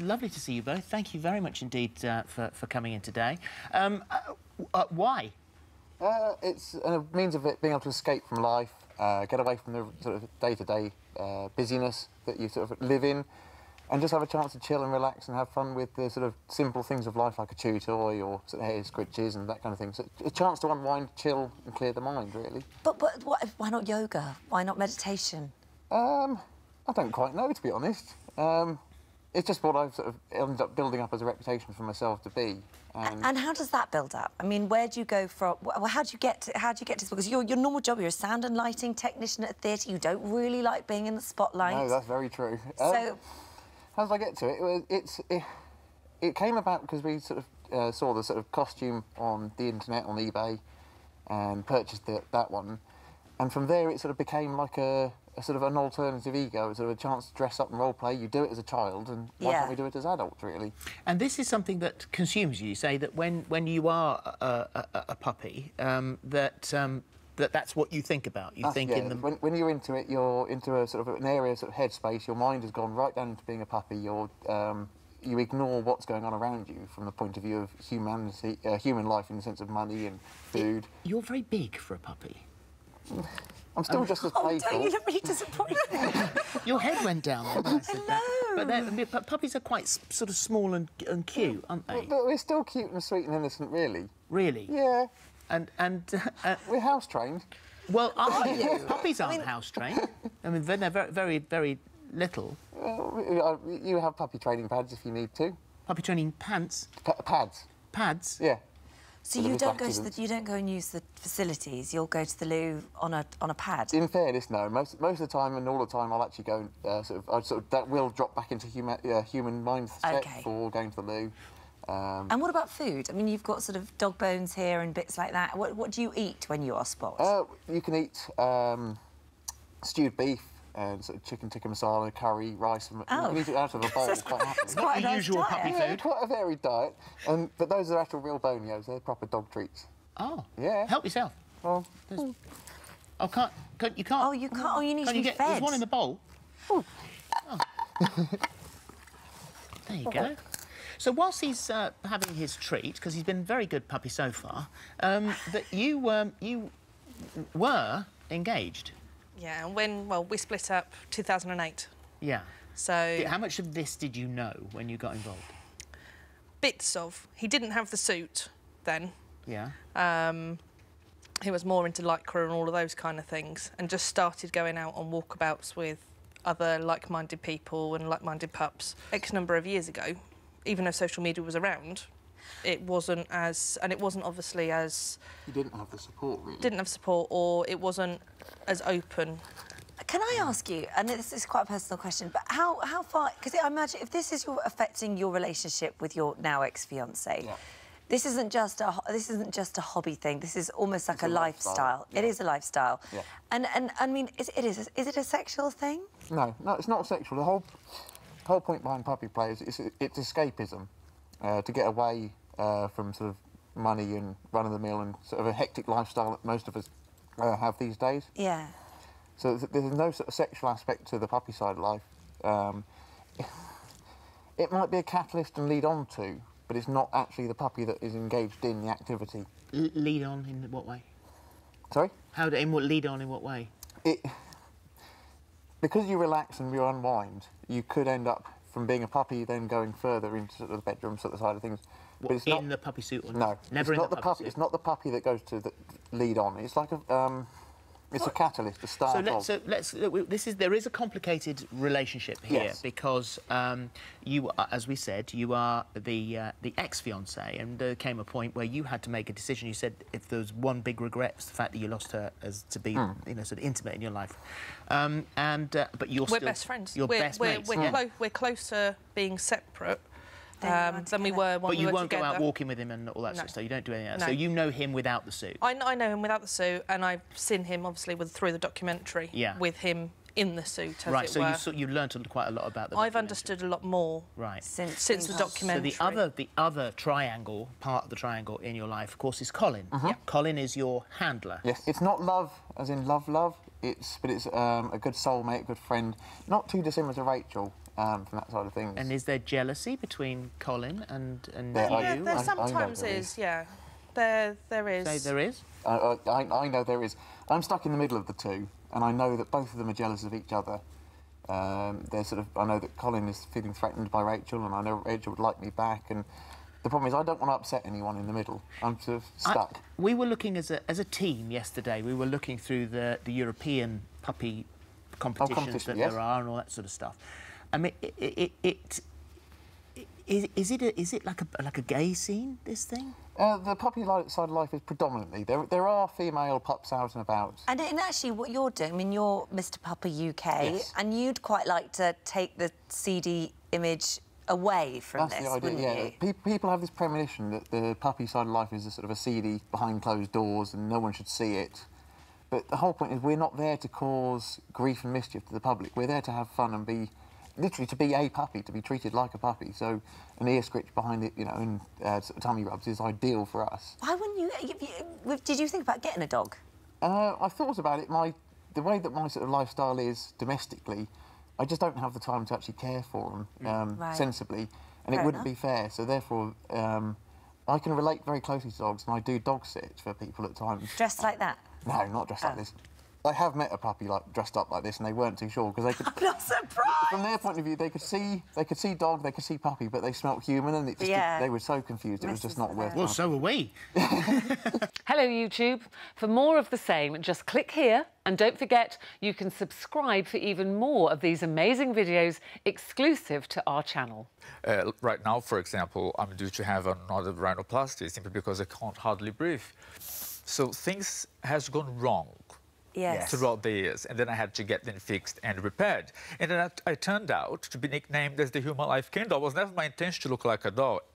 Lovely to see you both. Thank you very much indeed for coming in today. Why? It's a means of it being able to escape from life, get away from the sort of day-to-day busyness that you sort of live in, and just have a chance to chill and relax and have fun with the sort of simple things of life, like a chew toy or sort of hair scritches and that kind of thing. So a chance to unwind, chill and clear the mind, really. But what, why not yoga? Why not meditation? I don't quite know, to be honest. It's just what I've sort of ended up building up as a reputation for myself to be. And how does that build up? I mean, where do you go from? Well, how do you get to this? Because your normal job, you're a sound and lighting technician at a theatre. You don't really like being in the spotlight. No, that's very true. So, how did I get to it? It came about because we sort of saw the sort of costume on the internet on eBay and purchased that one, and from there it sort of became like a sort of an alternative ego, sort of a chance to dress up and role play. You do it as a child, and why can't we do it as adults, really? And this is something that consumes you. You say that when you are a puppy, that's what you think about. When you're into it, you're into a sort of an area, sort of headspace. Your mind has gone right down to being a puppy. You ignore what's going on around you from the point of view of humanity, human life, in the sense of money and food. You're very big for a puppy. I'm still just as playful. Oh, don't you look really disappointed? Your head went down when I said that. But puppies are quite sort of small and cute, aren't they? But we're still cute and sweet and innocent, really. Really? Yeah. And we're house trained. Well, are you? Puppies aren't house trained. I mean, they're very, very, very little. You have puppy training pads if you need to. Puppy training pants. Pads. Pads. Yeah. So you don't go to you don't go and use the facilities. You'll go to the loo on a pad. In fairness, no. Most of the time and all the time, I'll actually go that will drop back into human mindset for going to the loo. And what about food? I mean, you've got sort of dog bones here and bits like that. What do you eat when you are spot? You can eat stewed beef and sort of chicken tikka masala, curry, rice. And you can eat it out of a bowl. It's quite happy. It's quite a nice usual puppy food. Yeah, quite a varied diet. But those are actual real bonios. They're proper dog treats. Oh. Yeah. Help yourself. Well. Oh, you can't. Oh, you can't. Oh, you need to be fed. There's one in the bowl. Oh. There you go. So whilst he's having his treat, because he's been a very good puppy so far, that you were engaged. Yeah, and we split up 2008. Yeah. So how much of this did you know when you got involved? Bits of. He didn't have the suit then. Yeah. He was more into lycra and all of those kind of things, and just started going out on walkabouts with other like-minded people and like-minded pups X number of years ago. Even though social media was around, it wasn't obviously as... You didn't have the support, really. Didn't have support, or it wasn't as open. Can I ask you, and this is quite a personal question, but how far... Because I imagine if this is affecting your relationship with your now ex-fiancé, this isn't just a hobby thing, this is almost like a lifestyle. Yeah. It is a lifestyle. Yeah. And I mean, is it a sexual thing? No, it's not sexual. The whole point behind puppy play is it's escapism, to get away from sort of money and run-of-the-mill and sort of a hectic lifestyle that most of us have these days. Yeah. So there's no sort of sexual aspect to the puppy side of life. It might be a catalyst and lead on to, but it's not actually the puppy that is engaged in the activity. Lead on in what way? Sorry? Lead on in what way? Because you relax and you unwind, you could end up from being a puppy then going further into sort of the bedroom sort of side of things. But it's not in the puppy suit or not? No, never in the puppy suit. It's not the puppy that goes to the lead on. It's like a it's a catalyst to start off. There is a complicated relationship here, because you, as we said, you are the ex-fiancé, and there came a point where you had to make a decision. You said if there was one big regret, it's the fact that you lost her as to be sort of intimate in your life. But we're still best friends. We're closer being separate than we were when we were together. But you won't go out walking with him and all that sort of stuff. You don't do any of that. So you know him without the suit. I know him without the suit, and I've seen him, obviously, through the documentary with him in the suit, as it were. Right, so you learnt quite a lot about the documentary. I've understood a lot more since the documentary. So the other triangle, part of the triangle in your life, of course, is Colin. Yeah. Colin is your handler. Yes, it's not love, as in love, love. But it's a good soulmate, good friend. Not too dissimilar to Rachel. from that side of things. And is there jealousy between Colin and you? Yeah, there sometimes is, yeah. There is. So there is? I know there is. I'm stuck in the middle of the two, and I know that both of them are jealous of each other. They're sort of... I know that Colin is feeling threatened by Rachel, and I know Rachel would like me back, and the problem is I don't want to upset anyone in the middle. I'm sort of stuck. We were looking as a team yesterday. We were looking through the European puppy competitions that there are and all that sort of stuff. I mean, is it like a gay scene, this thing? The puppy side of life is predominantly... There are female pups out and about. And actually, what you're doing, I mean, you're Mr Pupper UK, yes, and you'd quite like to take the CD image away from this, wouldn't you? That's the idea, yeah. People have this premonition that the puppy side of life is a sort of a CD behind closed doors and no one should see it. But the whole point is we're not there to cause grief and mischief to the public. We're there to have fun and be... literally to be a puppy, to be treated like a puppy. So an ear scritch behind it, you know, and sort of tummy rubs is ideal for us. Why wouldn't you... Did you think about getting a dog? I thought about it. The way that my sort of lifestyle is domestically, I just don't have the time to actually care for them sensibly, and fair it wouldn't enough. Be fair. So therefore, I can relate very closely to dogs, and I do dog sit for people at times. Dressed like that? No, not dressed like this. I have met a puppy dressed up like this, and they weren't too sure because they could... I'm not surprised. From their point of view, they could see dog, they could see puppy, but they smelt human, and it just they were so confused. It was just not worth it. Well, so were we. Hello, YouTube. For more of the same, just click here, and don't forget you can subscribe for even more of these amazing videos exclusive to our channel. Right now, for example, I'm due to have another rhinoplasty simply because I can't hardly breathe. So things has gone wrong. Yes. Throughout the years, and then I had to get them fixed and repaired. And then I turned out to be nicknamed as the human life candle. It was never my intention to look like a doll.